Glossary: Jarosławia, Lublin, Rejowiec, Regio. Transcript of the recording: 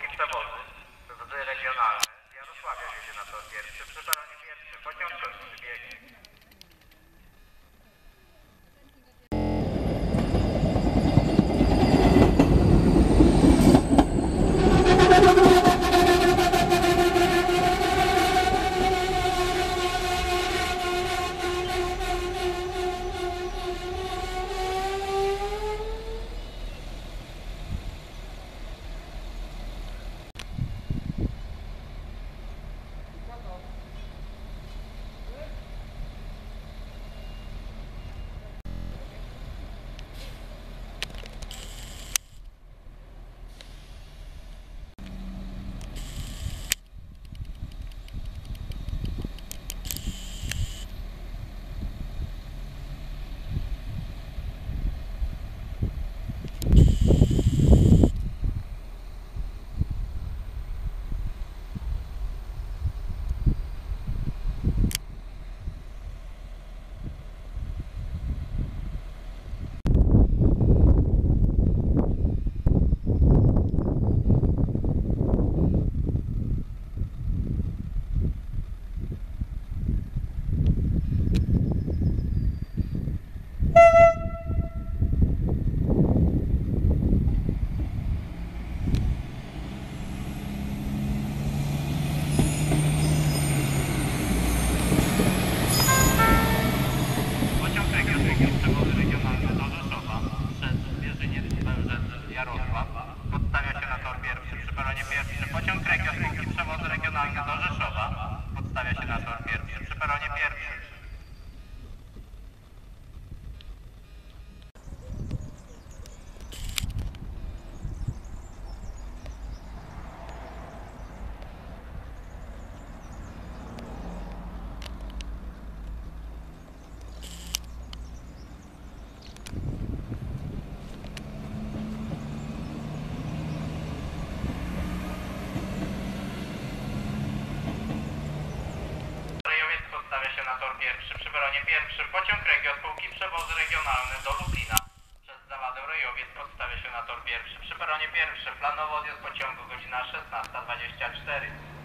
kołówki przewozu, to regionalne, z Jarosławia jedzie na to pierwszy, przy peronie pierwszy, pociąg już przybiegnie. Pociąg Regio spółki przewozy regionalne do Lublina. Przez Zawadę Rejowiec podstawia się na tor pierwszy. Przy peronie pierwszy planowo odjazd pociągu godzina 16:24.